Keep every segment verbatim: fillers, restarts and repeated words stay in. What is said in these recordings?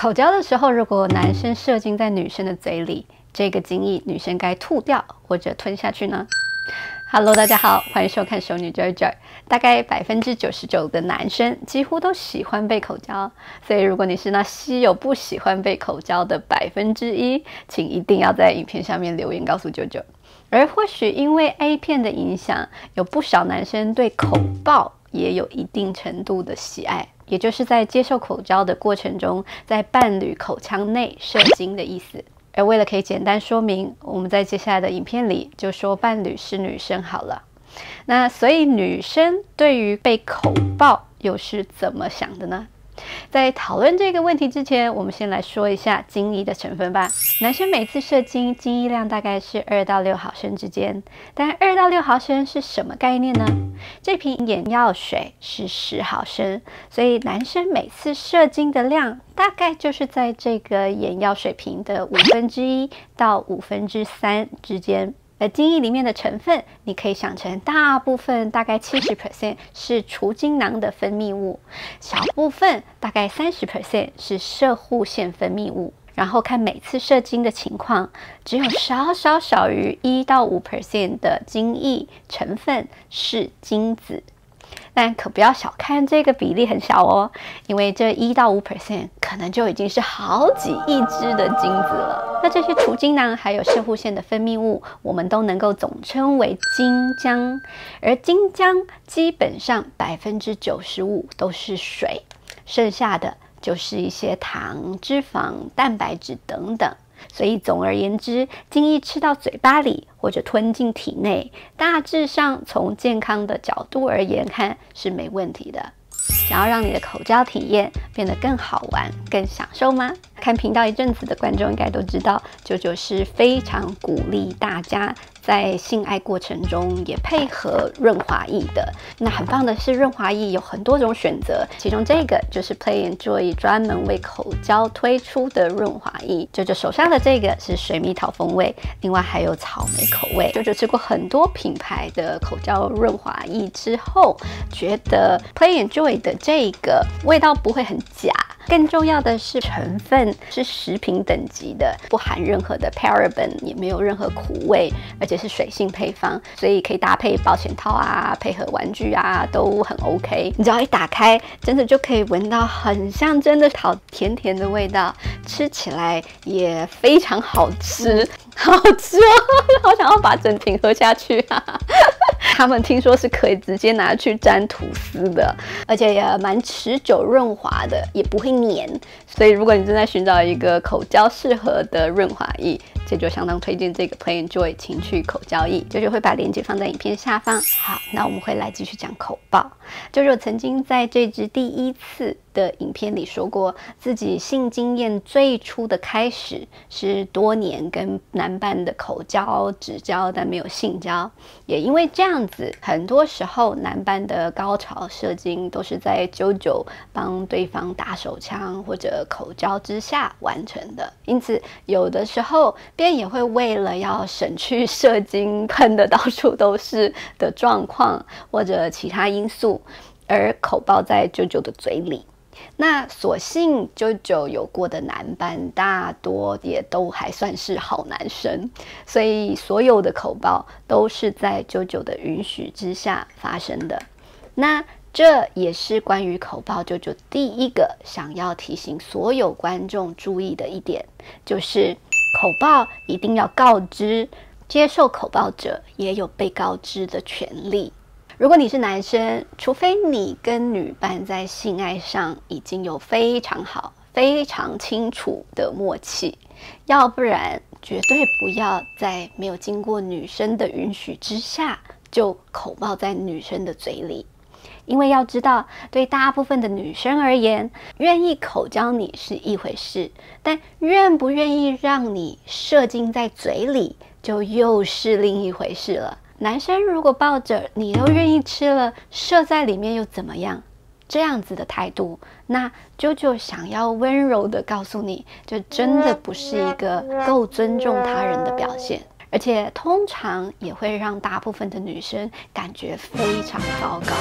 口交的时候，如果男生射精在女生的嘴里，这个精液女生该吐掉或者吞下去呢？ Hello， 大家好，欢迎收看《熟女 Joy Joy》。大概 百分之九十九 的男生几乎都喜欢被口交，所以如果你是那稀有不喜欢被口交的 百分之一， 请一定要在影片下面留言告诉九九。而或许因为 A 片的影响，有不少男生对口爆也有一定程度的喜爱，也就是在接受口交的过程中，在伴侣口腔内射精的意思。 而为了可以简单说明，我们在接下来的影片里就说伴侣是女生好了。那所以女生对于被口爆又是怎么想的呢？在讨论这个问题之前，我们先来说一下精液的成分吧。男生每次射精，精液量大概是二到六毫升之间。但二到六毫升是什么概念呢？这瓶眼药水是十毫升，所以男生每次射精的量。 大概就是在这个眼药水瓶的五分之一到五分之三之间。而精液里面的成分，你可以想成大部分大概 百分之七十 是除精囊的分泌物，小部分大概 百分之三十 是射护腺分泌物。然后看每次射精的情况，只有少少少于一到五 的精液成分是精子。 但可不要小看这个比例很小哦，因为这一到五 可能就已经是好几亿只的精子了。那这些除精囊还有射护腺的分泌物，我们都能够总称为精浆。而精浆基本上 百分之九十五 都是水，剩下的就是一些糖、脂肪、蛋白质等等。 所以，总而言之，精液吃到嘴巴里或者吞进体内，大致上从健康的角度而言看是没问题的。想要让你的口交体验变得更好玩、更享受吗？看频道一阵子的观众应该都知道，九九是非常鼓励大家在性爱过程中也配合润滑液的。那很棒的是，润滑液有很多种选择，其中这个就是 Play and Joy 专门为口交推出的润滑液。九九手上的这个是水蜜桃风味，另外还有草莓口味。九九吃过很多品牌的口交润滑液之后，觉得 Play and Joy 的这个味道不会很假。 更重要的是，成分是食品等级的，不含任何的 paraben， 也没有任何苦味，而且是水性配方，所以可以搭配保险套啊，配合玩具啊，都很 OK。你只要一打开，真的就可以闻到很像真的好甜甜的味道，吃起来也非常好吃，好吃哦！好想要把整瓶喝下去啊！他们听说是可以直接拿去沾吐司的，而且也蛮持久润滑的，也不会黏。所以如果你正在寻找一个口交适合的润滑液，这就相当推荐这个 Play and Joy 情趣口交液。九九会把链接放在影片下方。好，那我们会来继续讲口爆。九九曾经在这支第一次的影片里说过，自己性经验最初的开始是多年跟男伴的口交、指交，但没有性交，也因为这样。 很多时候，男伴的高潮射精都是在九九帮对方打手枪或者口交之下完成的。因此，有的时候便也会为了要省去射精喷的到处都是的状况，或者其他因素，而口爆在九九的嘴里。 那所幸九九有过的男伴大多也都还算是好男生，所以所有的口爆都是在九九的允许之下发生的。那这也是关于口爆九九第一个想要提醒所有观众注意的一点，就是口爆一定要告知，接受口爆者也有被告知的权利。 如果你是男生，除非你跟女伴在性爱上已经有非常好、非常清楚的默契，要不然绝对不要在没有经过女生的允许之下就口爆在女生的嘴里。因为要知道，对大部分的女生而言，愿意口交你是一回事，但愿不愿意让你射精在嘴里，就又是另一回事了。 男生如果抱着你都愿意吃了，射在里面又怎么样？这样子的态度，那九九想要温柔的告诉你，就真的不是一个够尊重他人的表现，而且通常也会让大部分的女生感觉非常糟糕。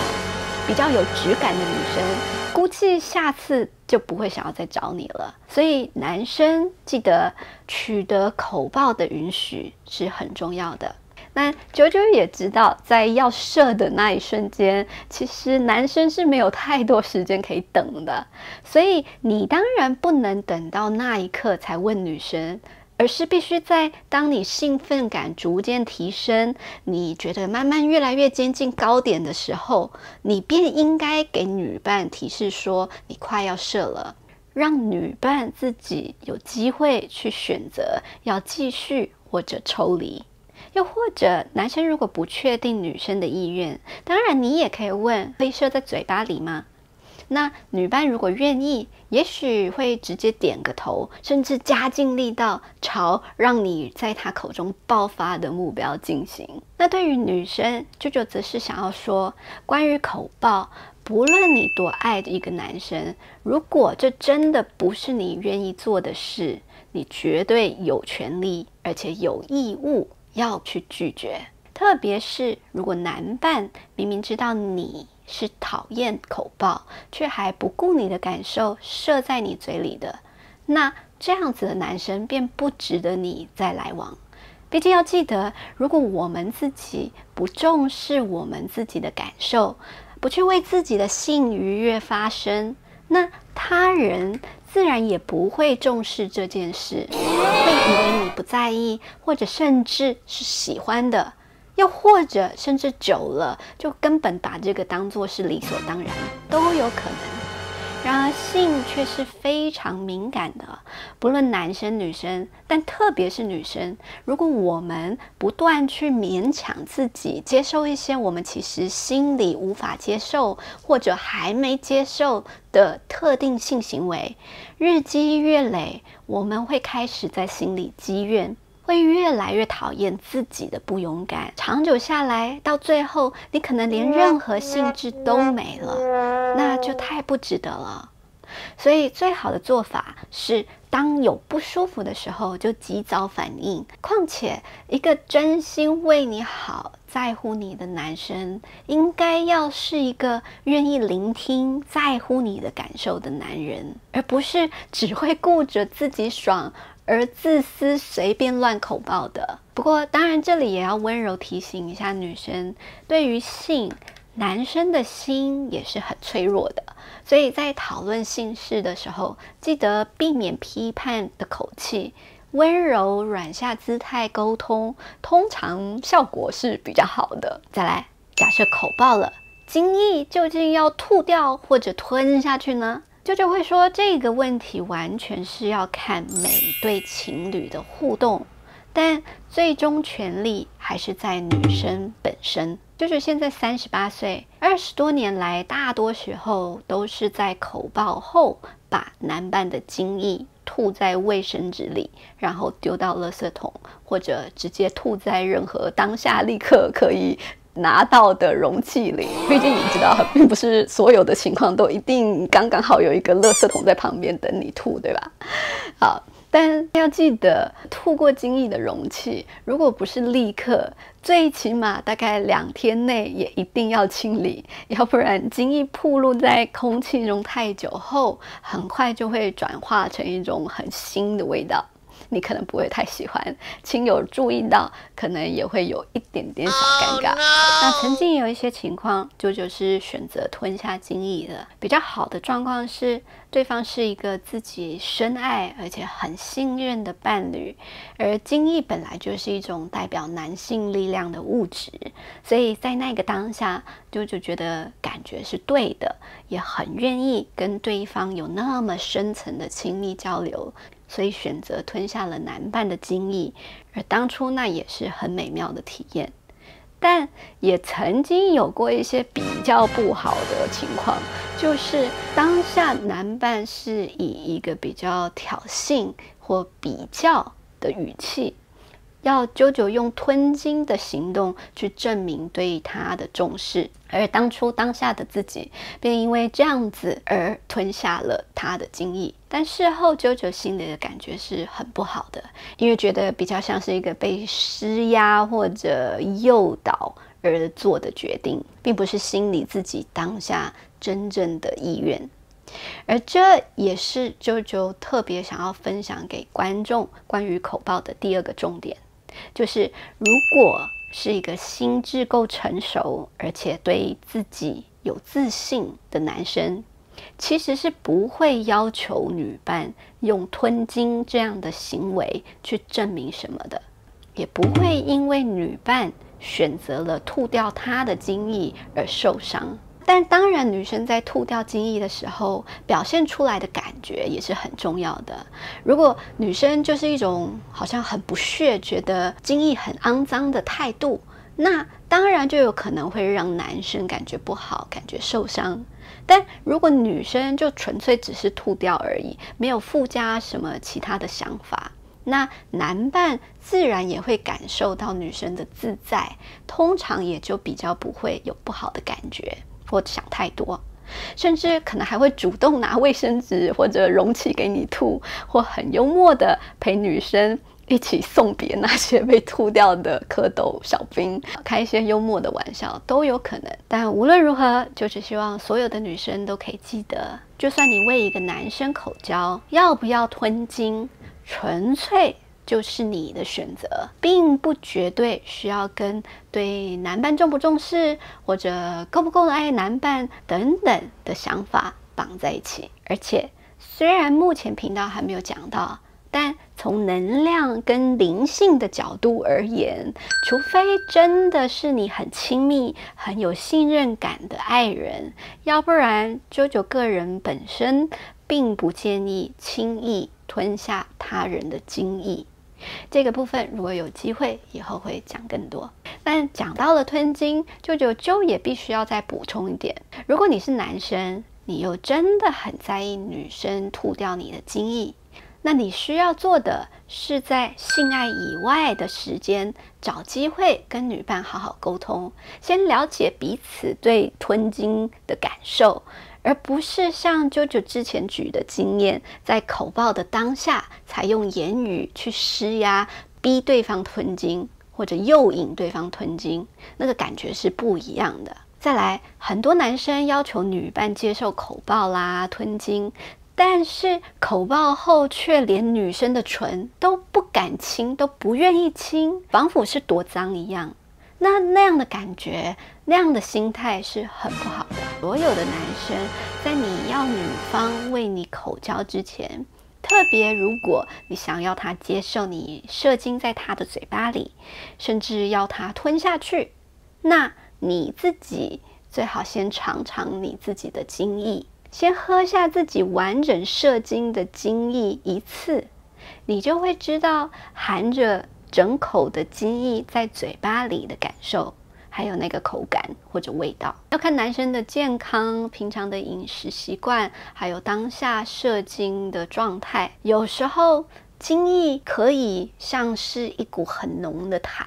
比较有质感的女生估计下次就不会想要再找你了。所以男生记得取得口爆的允许是很重要的。那九九也知道，在要射的那一瞬间，其实男生是没有太多时间可以等的，所以你当然不能等到那一刻才问女生。 而是必须在当你兴奋感逐渐提升，你觉得慢慢越来越接近高点的时候，你便应该给女伴提示说你快要射了，让女伴自己有机会去选择要继续或者抽离。又或者，男生如果不确定女生的意愿，当然你也可以问：可以射在嘴巴里吗？ 那女伴如果愿意，也许会直接点个头，甚至加尽力道朝让你在她口中爆发的目标进行。那对于女生，啾啾则是想要说，关于口爆，不论你多爱一个男生，如果这真的不是你愿意做的事，你绝对有权利，而且有义务要去拒绝。特别是如果男伴明明知道你 是讨厌口爆，却还不顾你的感受射在你嘴里的，那这样子的男生便不值得你再来往。毕竟要记得，如果我们自己不重视我们自己的感受，不去为自己的性愉悦发声，那他人自然也不会重视这件事，会以为你不在意，或者甚至是喜欢的。 又或者，甚至久了，就根本把这个当作是理所当然，都有可能。然而，性却是非常敏感的，不论男生女生，但特别是女生，如果我们不断去勉强自己接受一些我们其实心里无法接受或者还没接受的特定性行为，日积月累，我们会开始在心里积怨。 会越来越讨厌自己的不勇敢，长久下来，到最后你可能连任何兴致都没了，那就太不值得了。所以最好的做法是，当有不舒服的时候就及早反应。况且，一个真心为你好、在乎你的男生，应该要是一个愿意聆听、在乎你的感受的男人，而不是只会顾着自己爽 而自私随便乱口爆的。不过，当然这里也要温柔提醒一下女生，对于性，男生的心也是很脆弱的。所以在讨论性事的时候，记得避免批判的口气，温柔软下姿态沟通，通常效果是比较好的。再来，假设口爆了，精液究竟要吐掉或者吞下去呢？ 舅舅会说，这个问题完全是要看每对情侣的互动，但最终权利还是在女生本身。舅舅现在三十八岁，二十多年来，大多时候都是在口爆后把男伴的精液吐在卫生纸里，然后丢到垃圾桶，或者直接吐在任何当下立刻可以 拿到的容器里，毕竟你知道，并不是所有的情况都一定刚刚好有一个垃圾桶在旁边等你吐，对吧？好，但要记得，吐过精液的容器，如果不是立刻，最起码大概两天内也一定要清理，要不然精液暴露在空气中太久后，很快就会转化成一种很腥的味道。 你可能不会太喜欢，亲友注意到，可能也会有一点点小尴尬。Oh, no. 那曾经有一些情况，啾啾是选择吞下精液的。比较好的状况是，对方是一个自己深爱而且很信任的伴侣，而精液本来就是一种代表男性力量的物质，所以在那个当下，啾啾觉得感觉是对的，也很愿意跟对方有那么深层的亲密交流。 所以选择吞下了男伴的精液，而当初那也是很美妙的体验。但也曾经有过一些比较不好的情况，就是当下男伴是以一个比较挑衅或比较的语气，要啾啾用吞精的行动去证明对他的重视，而当初当下的自己便因为这样子而吞下了他的精液。 但事后，啾啾心里的感觉是很不好的，因为觉得比较像是一个被施压或者诱导而做的决定，并不是心里自己当下真正的意愿。而这也是啾啾特别想要分享给观众关于口爆的第二个重点，就是如果是一个心智够成熟，而且对自己有自信的男生，其实是不会要求女伴用吞金这样的行为去证明什么的，也不会因为女伴选择了吐掉他的精液而受伤。但当然，女生在吐掉精液的时候表现出来的感觉也是很重要的。如果女生就是一种好像很不屑，觉得精液很肮脏的态度，那当然就有可能会让男生感觉不好，感觉受伤。但如果女生就纯粹只是吐掉而已，没有附加什么其他的想法，那男伴自然也会感受到女生的自在，通常也就比较不会有不好的感觉或想太多，甚至可能还会主动拿卫生纸或者容器给你吐，或很幽默的陪女生一起送别那些被吐掉的蝌蚪小兵，开一些幽默的玩笑都有可能。但无论如何，就是希望所有的女生都可以记得，就算你为一个男生口交，要不要吞精，纯粹就是你的选择，并不绝对需要跟对男伴重不重视或者够不够爱男伴等等的想法绑在一起。而且虽然目前频道还没有讲到，但从能量跟灵性的角度而言，除非真的是你很亲密很有信任感的爱人，要不然啾啾个人本身并不建议轻易吞下他人的精液。这个部分如果有机会以后会讲更多。但讲到了吞精，啾啾啾也必须要再补充一点，如果你是男生，你又真的很在意女生吐掉你的精液，那你需要做的是在性爱以外的时间找机会跟女伴好好沟通，先了解彼此对吞精的感受，而不是像啾啾之前举的经验，在口爆的当下才用言语去施压逼对方吞精或者诱引对方吞精，那个感觉是不一样的。再来，很多男生要求女伴接受口爆啦吞精，但是口爆后却连女生的唇都不敢亲，都不愿意亲，仿佛是多脏一样。那那样的感觉，那样的心态是很不好的。所有的男生在你要女方为你口交之前，特别如果你想要她接受你射精在她的嘴巴里，甚至要她吞下去，那你自己最好先尝尝你自己的精液，先喝下自己完整射精的精液一次，你就会知道含着整口的精液在嘴巴里的感受，还有那个口感或者味道。要看男生的健康、平常的饮食习惯，还有当下射精的状态。有时候精液可以像是一股很浓的痰，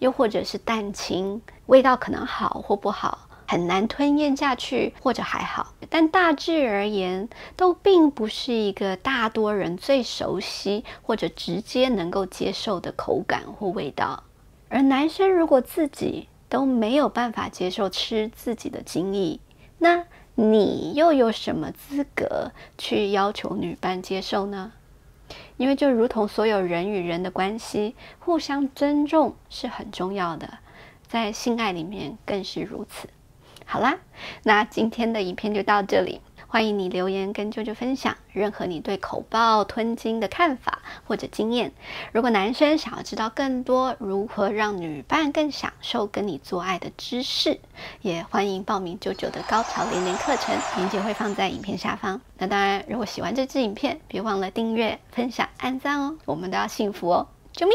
又或者是蛋清，味道可能好或不好，很难吞咽下去或者还好，但大致而言都并不是一个大多人最熟悉或者直接能够接受的口感或味道。而男生如果自己都没有办法接受吃自己的精液，那你又有什么资格去要求女伴接受呢？因为就如同所有人与人的关系，互相尊重是很重要的，在性爱里面更是如此。好啦，那今天的影片就到这里，欢迎你留言跟啾啾分享任何你对口爆吞精的看法或者经验。如果男生想要知道更多如何让女伴更享受跟你做爱的知识，也欢迎报名啾啾的高潮连连课程，链接会放在影片下方。那当然，如果喜欢这支影片，别忘了订阅、分享、按赞哦，我们都要幸福哦，啾咪！